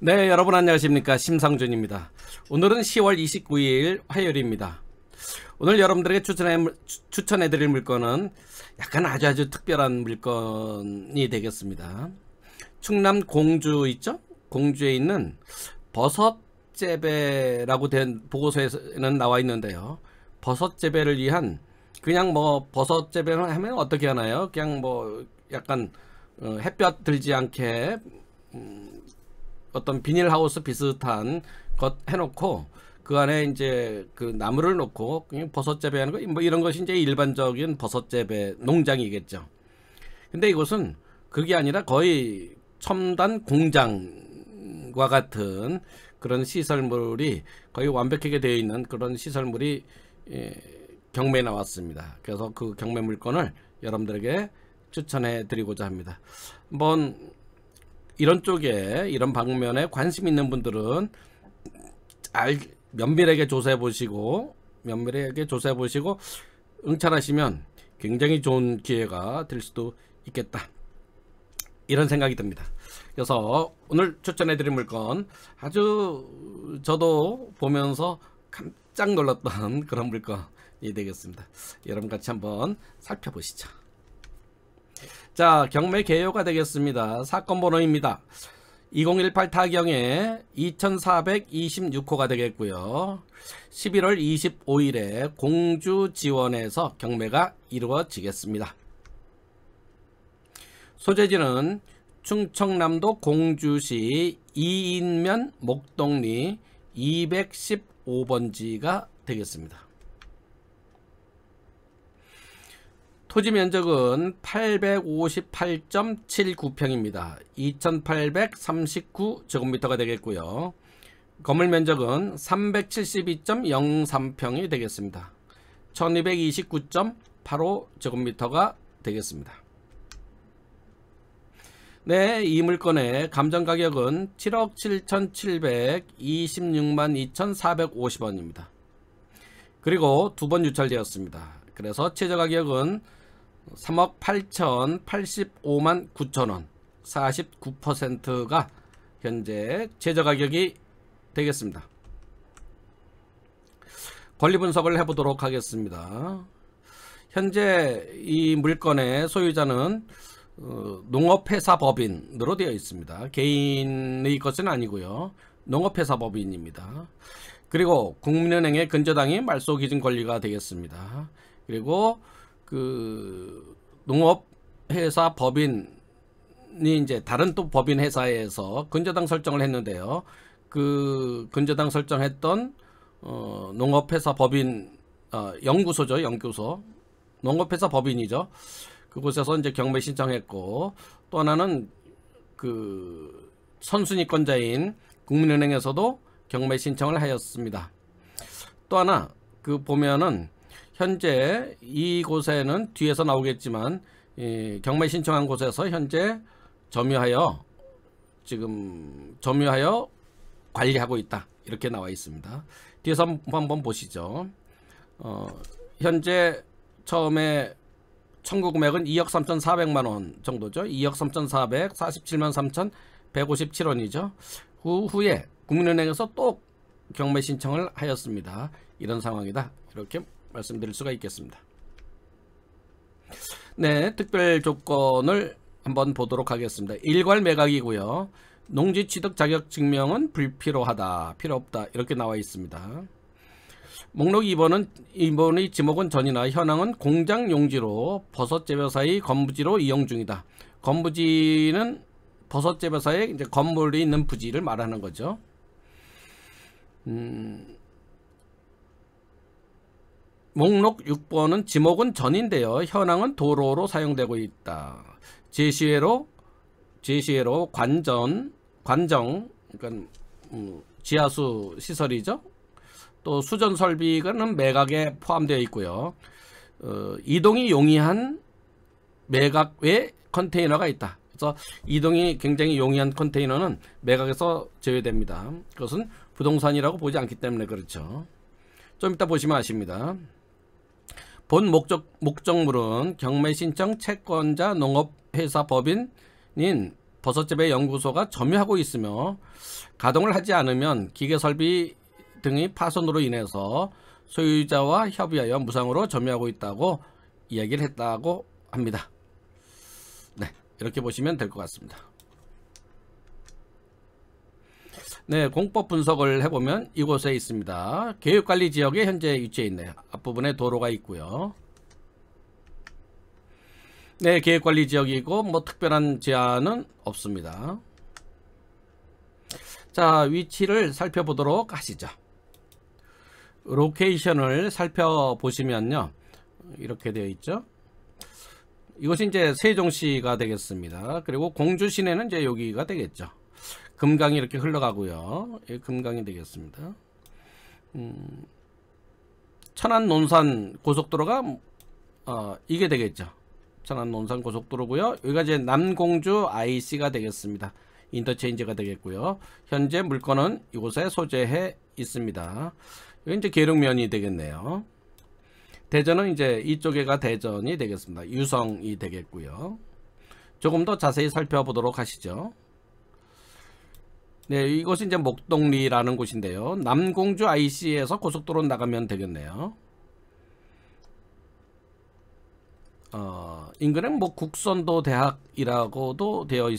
네, 여러분 안녕하십니까. 심상준입니다. 오늘은 10월 29일 화요일입니다. 오늘 여러분들에게 추천해드릴 물건은 약간 아주 특별한 물건이 되겠습니다. 충남 공주 있죠? 공주에 있는 버섯재배라고 된 보고서에는 나와 있는데요. 버섯재배를 위한 그냥 뭐 버섯재배를 하면 어떻게 하나요? 그냥 뭐 약간 햇볕 들지 않게 어떤 비닐하우스 비슷한 것 해놓고 그 안에 이제 그 나무를 놓고 그냥 버섯 재배하는 거, 뭐 이런 것이 이제 일반적인 버섯 재배 농장이겠죠. 근데 이곳은 그게 아니라 거의 첨단 공장과 같은 그런 시설물이 거의 완벽하게 되어 있는 그런 시설물이 경매에 나왔습니다. 그래서 그 경매 물건을 여러분들에게 추천해 드리고자 합니다. 한번 이런 쪽에, 이런 방면에 관심 있는 분들은 면밀하게 조사해 보시고 응찰하시면 굉장히 좋은 기회가 될 수도 있겠다, 이런 생각이 듭니다. 그래서 오늘 추천해 드린 물건, 아주 저도 보면서 깜짝 놀랐던 그런 물건이 되겠습니다. 여러분 같이 한번 살펴보시죠. 자, 경매 개요가 되겠습니다. 사건 번호입니다. 2018 타경에 2426호가 되겠고요. 11월 25일에 공주 지원에서 경매가 이루어지겠습니다. 소재지는 충청남도 공주시 이인면 목동리 215번지가 되겠습니다. 토지 면적은 858.79평입니다. 2839제곱미터가 되겠고요. 건물 면적은 372.03평이 되겠습니다. 1229.85제곱미터가 되겠습니다. 네, 이 물건의 감정가격은 7억 7,726만 2,450원입니다. 그리고 두 번 유찰되었습니다. 그래서 최저가격은 3억 8,085만 9천원, 49%가 현재 최저가격이 되겠습니다. 권리 분석을 해보도록 하겠습니다. 현재 이 물건의 소유자는 농업회사 법인으로 되어 있습니다. 개인의 것은 아니고요, 농업회사 법인입니다. 그리고 국민은행의 근저당이 말소기준 권리가 되겠습니다. 그리고 그 농업회사 법인이 이제 다른 또 법인 회사에서 근저당 설정을 했는데요. 그 근저당 설정했던 농업회사 법인 연구소죠. 연구소. 농업회사 법인이죠. 그곳에서 이제 경매 신청했고, 또 하나는 그 선순위권자인 국민은행에서도 경매 신청을 하였습니다. 또 하나 그 보면은 현재 이곳에는 뒤에서 나오겠지만 경매 신청한 곳에서 현재 점유하여 관리하고 있다, 이렇게 나와 있습니다. 뒤에서 한번 보시죠. 현재 처음에 청구 금액은 2억 3,400만원 정도죠. 2억 3,447만 3,157원이죠. 후에 국민은행에서 또 경매 신청을 하였습니다. 이런 상황이다, 이렇게 말씀드릴 수가 있겠습니다. 네, 특별 조건을 한번 보도록 하겠습니다. 일괄 매각이고요. 농지 취득 자격 증명은 불필요하다, 필요 없다, 이렇게 나와 있습니다. 목록 2번은 이번의 지목은 전이나 현황은 공장 용지로 버섯 재배사의 건부지로 이용 중이다. 건부지는 버섯 재배사의 이제 건물이 있는 부지를 말하는 거죠. 목록 6번은 지목은 전인데요. 현황은 도로로 사용되고 있다. 제시회로 관정, 그러니까 지하수 시설이죠. 또 수전 설비는 매각에 포함되어 있고요. 이동이 용이한 매각 외 컨테이너가 있다. 그래서 이동이 굉장히 용이한 컨테이너는 매각에서 제외됩니다. 그것은 부동산이라고 보지 않기 때문에 그렇죠. 좀 이따 보시면 아십니다. 본 목적물은 경매 신청 채권자 농업회사 법인인 버섯재배 연구소가 점유하고 있으며 가동을 하지 않으면 기계설비 등의 파손으로 인해서 소유자와 협의하여 무상으로 점유하고 있다고 이야기를 했다고 합니다. 네, 이렇게 보시면 될 것 같습니다. 네, 공법 분석을 해보면 이곳에 있습니다. 교육관리지역에 현재 위치해 있네요. 앞부분에 도로가 있고요. 네, 계획관리지역이고 뭐 특별한 제한은 없습니다. 자, 위치를 살펴보도록 하시죠. 로케이션을 살펴보시면요, 이렇게 되어 있죠. 이것이 이제 세종시가 되겠습니다. 그리고 공주 시내는 이제 여기가 되겠죠. 금강이 이렇게 흘러가고요. 금강이 되겠습니다. 천안 논산 고속도로가 이게 되겠죠. 천안 논산 고속도로고요. 여기가 이제 남공주 IC가 되겠습니다. 인터체인지가 되겠고요. 현재 물건은 이곳에 소재해 있습니다. 여기 이제 계룡면이 되겠네요. 대전은 이제 이쪽에가 대전이 되겠습니다. 유성이 되겠고요. 조금 더 자세히 살펴보도록 하시죠. 네, 이곳은 이제 목동리라는 곳인데요. 남공주 IC에서 고속도로 나가면 되겠네요. 인근에 뭐 국선도 대학이라고도 되어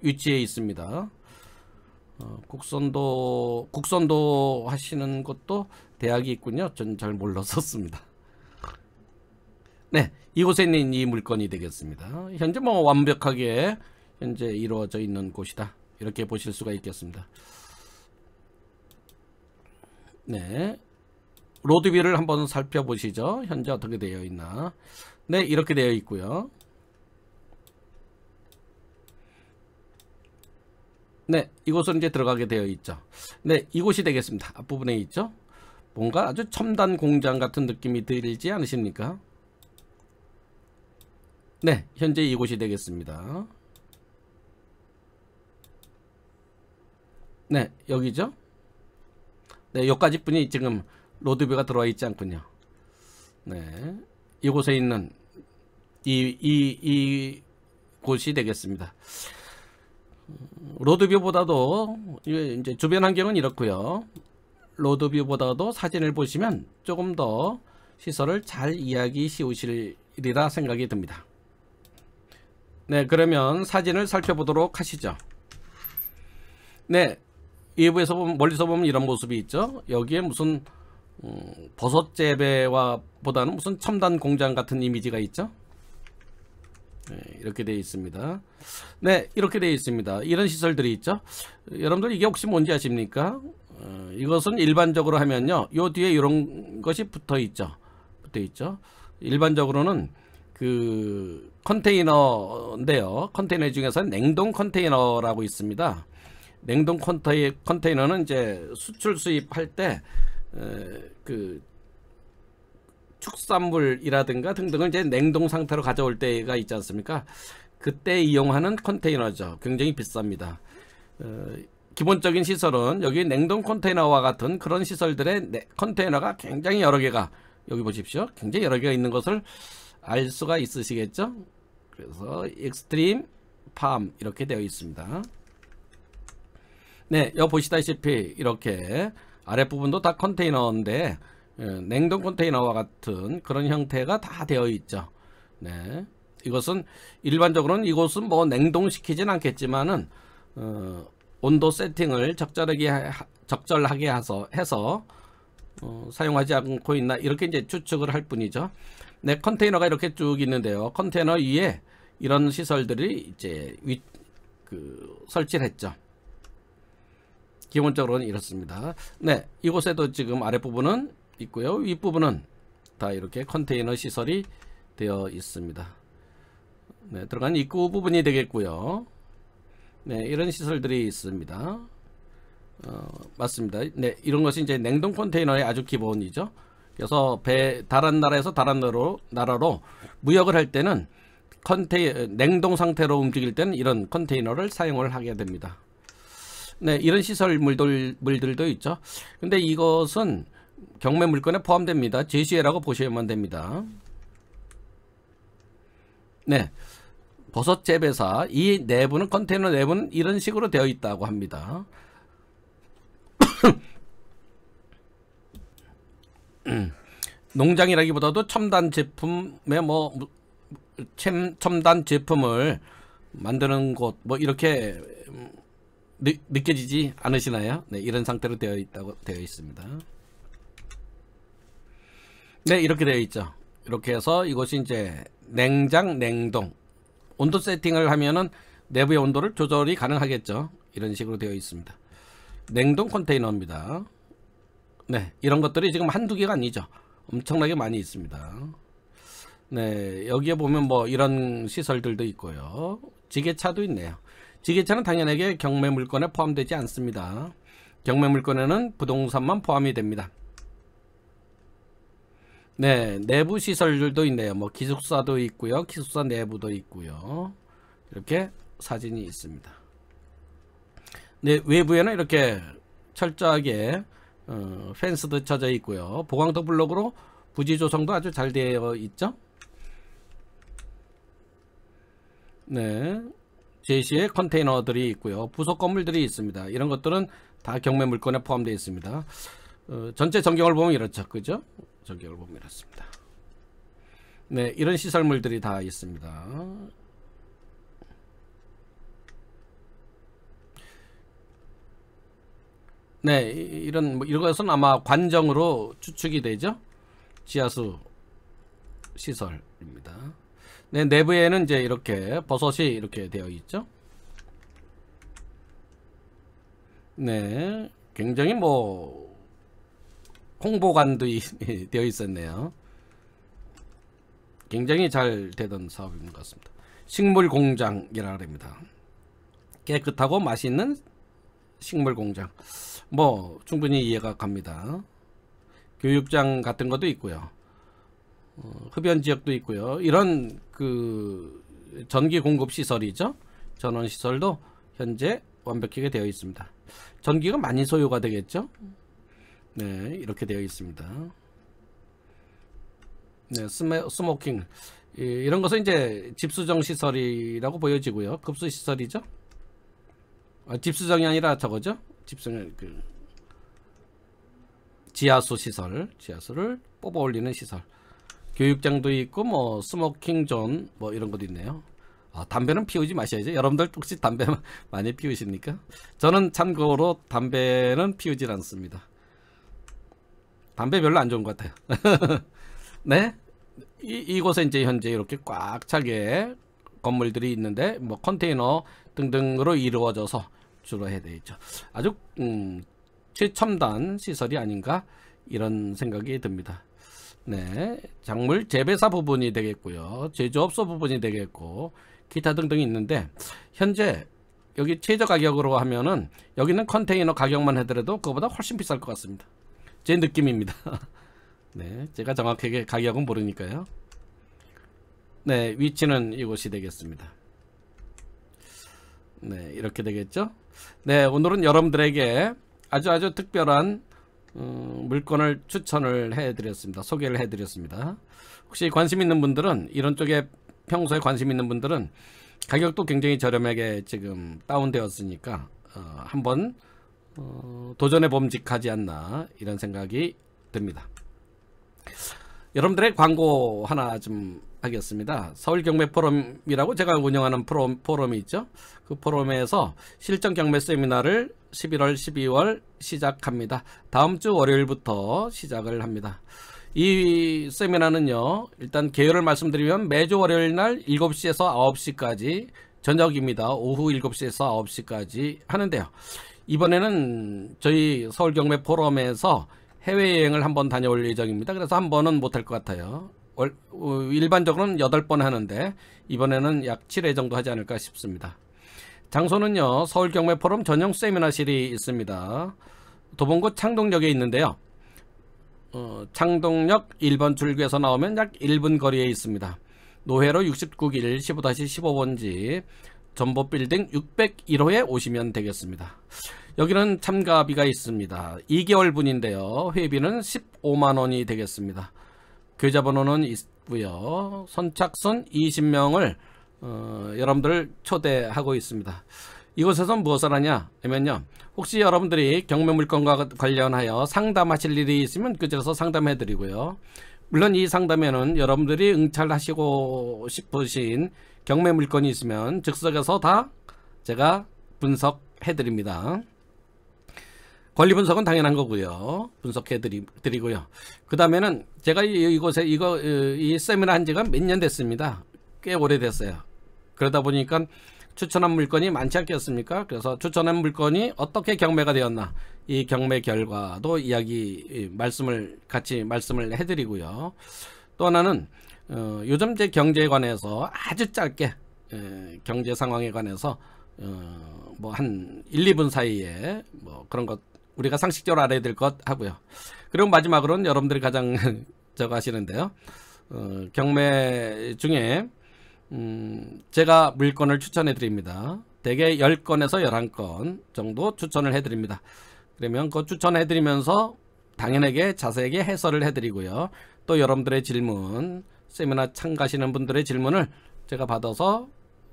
위치에 있습니다. 국선도 하시는 것도 대학이 있군요. 전 잘 몰랐었습니다. 네, 이곳에 있는 이 물건이 되겠습니다. 현재 뭐 완벽하게 현재 이루어져 있는 곳이다, 이렇게 보실 수가 있겠습니다. 네, 로드뷰를 한번 살펴보시죠. 현재 어떻게 되어 있나. 네, 이렇게 되어 있고요. 네, 이곳으로 이제 들어가게 되어 있죠. 네, 이곳이 되겠습니다. 앞부분에 있죠. 뭔가 아주 첨단 공장 같은 느낌이 들지 않으십니까? 네, 현재 이곳이 되겠습니다. 네, 여기죠. 네, 여기까지 분이 지금 로드뷰가 들어와 있지 않군요. 네, 이곳에 있는 이 곳이 되겠습니다. 로드뷰보다도 이제 주변 환경은 이렇고요. 로드뷰보다도 사진을 보시면 조금 더 시설을 잘 이해하기 쉬우시리라 생각이 듭니다. 네, 그러면 사진을 살펴보도록 하시죠. 네, 외부에서 보면, 멀리서 보면 이런 모습이 있죠. 여기에 무슨 버섯 재배와 보다는 무슨 첨단 공장 같은 이미지가 있죠. 네, 이렇게 되어 있습니다. 네, 이렇게 되어 있습니다. 이런 시설들이 있죠. 여러분들 이게 혹시 뭔지 아십니까? 이것은 일반적으로 하면요, 요 뒤에 이런 것이 붙어 있죠. 붙어 있죠. 일반적으로는 그 컨테이너인데요, 컨테이너 중에서 냉동 컨테이너라고 있습니다. 냉동 컨테이너는 이제 수출 수입할 때 그 축산물이라든가 등등을 이제 냉동 상태로 가져올 때가 있지 않습니까? 그때 이용하는 컨테이너죠. 굉장히 비쌉니다. 기본적인 시설은 여기 냉동 컨테이너와 같은 그런 시설들의 컨테이너가 굉장히 여러 개가, 여기 보십시오, 굉장히 여러 개가 있는 것을 알 수가 있으시겠죠? 그래서 익스트림 팜 이렇게 되어 있습니다. 네, 여기 보시다시피 이렇게 아랫부분도 다 컨테이너인데 냉동 컨테이너와 같은 그런 형태가 다 되어 있죠. 네, 이것은 일반적으로는 이곳은 뭐 냉동시키진 않겠지만은 온도 세팅을 적절하게 해서 사용하지 않고 있나, 이렇게 이제 추측을 할 뿐이죠. 네, 컨테이너가 이렇게 쭉 있는데요. 컨테이너 위에 이런 시설들이 이제 설치를 했죠. 기본적으로는 이렇습니다. 네, 이곳에도 지금 아랫부분은 있고요. 윗부분은 다 이렇게 컨테이너 시설이 되어 있습니다. 네, 들어간 입구 부분이 되겠고요. 네, 이런 시설들이 있습니다. 맞습니다. 네, 이런 것이 이제 냉동 컨테이너의 아주 기본이죠. 그래서 다른 나라에서 다른 나라로 무역을 할 때는 냉동 상태로 움직일 때는 이런 컨테이너를 사용을 하게 됩니다. 네, 이런 시설물들도 있죠. 근데 이것은 경매 물건에 포함됩니다. 제시회라고 보시면 됩니다. 네, 버섯 재배사 이 내부는 컨테이너 내부는 이런 식으로 되어 있다고 합니다. 농장이라기보다도 첨단 제품의 뭐 첨단 제품을 만드는 곳 뭐 이렇게 느껴지지 않으시나요? 네, 이런 상태로 되어 있다고 되어 있습니다. 네, 이렇게 되어 있죠. 이렇게 해서 이것이 이제 냉장, 냉동 온도 세팅을 하면은 내부의 온도를 조절이 가능하겠죠. 이런 식으로 되어 있습니다. 냉동 컨테이너입니다. 네, 이런 것들이 지금 한두 개가 아니죠. 엄청나게 많이 있습니다. 네, 여기에 보면 뭐 이런 시설들도 있고요. 지게차도 있네요. 지게차는 당연하게 경매 물건에 포함되지 않습니다. 경매 물건에는 부동산만 포함이 됩니다. 네, 내부 시설들도 있네요. 뭐 기숙사도 있고요. 기숙사 내부도 있고요. 이렇게 사진이 있습니다. 네, 외부에는 이렇게 철저하게 펜스도 쳐져 있고요. 보강도 블록으로 부지 조성도 아주 잘 되어 있죠. 네, 제시의 컨테이너들이 있고요. 부속 건물들이 있습니다. 이런 것들은 다 경매 물건에 포함되어 있습니다. 전체 전경을 보면 이렇죠. 그죠? 전경을 보면 이렇습니다. 네, 이런 시설물들이 다 있습니다. 네, 이런 뭐 이것은 아마 관정으로 추측이 되죠. 지하수 시설입니다. 네, 내부에는 이제 이렇게 버섯이 이렇게 되어 있죠. 네, 굉장히 뭐 홍보관도 되어 있었네요. 굉장히 잘 되던 사업인 것 같습니다. 식물 공장이라고 합니다. 깨끗하고 맛있는 식물 공장. 뭐 충분히 이해가 갑니다. 교육장 같은 것도 있고요. 흡연 지역도 있고요. 이런 그 전기 공급 시설이죠. 전원 시설도 현재 완벽하게 되어 있습니다. 전기가 많이 소요가 되겠죠. 네, 이렇게 되어 있습니다. 네, 스모킹 이런 것은 이제 집수정 시설이라고 보여지고요. 급수 시설이죠. 아, 집수정이 아니라 저거죠. 집수정 그 지하수 시설, 지하수를 뽑아 올리는 시설. 교육장도 있고 뭐 스모킹 존 뭐 이런 것도 있네요. 아, 담배는 피우지 마셔야죠. 여러분들 혹시 담배 많이 피우십니까? 저는 참고로 담배는 피우질 않습니다. 담배 별로 안 좋은 것 같아요. 네, 이곳에 이제 현재 이렇게 꽉 차게 건물들이 있는데 뭐 컨테이너 등등으로 이루어져서 주로 해야 있죠. 아주 최첨단 시설이 아닌가 이런 생각이 듭니다. 네, 작물 재배사 부분이 되겠고요. 제조업소 부분이 되겠고 기타 등등이 있는데 현재 여기 최저 가격으로 하면은 여기는 컨테이너 가격만 해더라도 그거보다 훨씬 비쌀 것 같습니다. 제 느낌입니다. 네, 제가 정확하게 가격은 모르니까요. 네, 위치는 이곳이 되겠습니다. 네, 이렇게 되겠죠. 네, 오늘은 여러분들에게 아주 특별한 물건을 추천을 해드렸습니다. 소개를 해드렸습니다. 혹시 관심 있는 분들은 이런 쪽에 평소에 관심 있는 분들은 가격도 굉장히 저렴하게 지금 다운되었으니까 한번 도전해 봄직하지 않나 이런 생각이 듭니다. 여러분들의 광고 하나 좀 하겠습니다. 서울 경매 포럼이라고 제가 운영하는 포럼이 있죠. 그 포럼에서 실전 경매 세미나를 11월, 12월 시작합니다. 다음 주 월요일부터 시작을 합니다. 이 세미나는요. 일단 개요를 말씀드리면 매주 월요일 날 7시에서 9시까지 저녁입니다. 오후 7시에서 9시까지 하는데요. 이번에는 저희 서울 경매 포럼에서 해외여행을 한번 다녀올 예정입니다. 그래서 한 번은 못할 것 같아요. 일반적으로는 8번 하는데 이번에는 약 7회 정도 하지 않을까 싶습니다. 장소는요. 서울 경매 포럼 전용 세미나실이 있습니다. 도봉구 창동역에 있는데요. 창동역 1번 출구에서 나오면 약 1분 거리에 있습니다. 노회로 69길 15-15번지 전봇빌딩 601호에 오시면 되겠습니다. 여기는 참가비가 있습니다. 2개월 분인데요. 회비는 15만원이 되겠습니다. 계좌번호는 있고요. 선착순 20명을 여러분들을 초대하고 있습니다. 이곳에서 무엇을 하냐면요, 혹시 여러분들이 경매 물건과 관련하여 상담하실 일이 있으면 그쪽에서 상담해 드리고요, 물론 이 상담에는 여러분들이 응찰하시고 싶으신 경매 물건이 있으면 즉석에서 다 제가 분석해 드립니다. 권리 분석은 당연한 거고요, 분석해 드리고요. 그 다음에는 제가 이곳에 이 세미나 한 지가 몇 년 됐습니다. 꽤 오래됐어요. 그러다 보니까 추천한 물건이 많지 않겠습니까? 그래서 추천한 물건이 어떻게 경매가 되었나, 이 경매 결과도 이야기 같이 말씀을 해드리고요. 또 하나는 요즘 제 경제에 관해서 아주 짧게 경제 상황에 관해서 뭐 한 1~2분 사이에 뭐 그런 것 우리가 상식적으로 알아야 될 것 하고요. 그리고 마지막으로는 여러분들이 가장 저거 하시는데요, 경매 중에 제가 물건을 추천해 드립니다. 대개 10건에서 11건 정도 추천을 해 드립니다. 그러면 그 추천해 드리면서 당연하게 자세하게 해설을 해 드리고요, 또 여러분들의 질문, 세미나 참가하시는 분들의 질문을 제가 받아서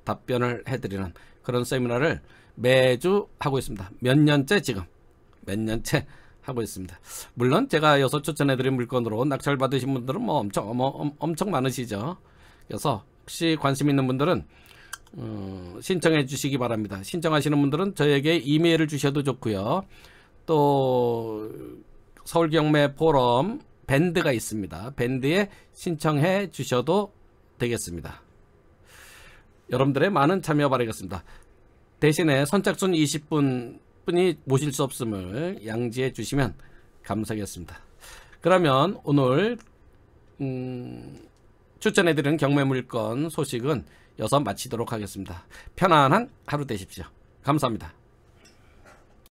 답변을 해 드리는 그런 세미나를 매주 하고 있습니다. 몇 년째 하고 있습니다. 물론 제가 여기서 추천해 드린 물건으로 낙찰 받으신 분들은 뭐 엄청 많으시죠. 그래서 혹시 관심 있는 분들은 신청해 주시기 바랍니다. 신청하시는 분들은 저에게 이메일을 주셔도 좋고요. 또 서울 경매 포럼 밴드가 있습니다. 밴드에 신청해 주셔도 되겠습니다. 여러분들의 많은 참여 바라겠습니다. 대신에 선착순 20분 분이 모실 수 없음을 양지해 주시면 감사하겠습니다. 그러면 오늘 추천해드리는 경매 물건 소식은 여기서 마치도록 하겠습니다. 편안한 하루 되십시오. 감사합니다.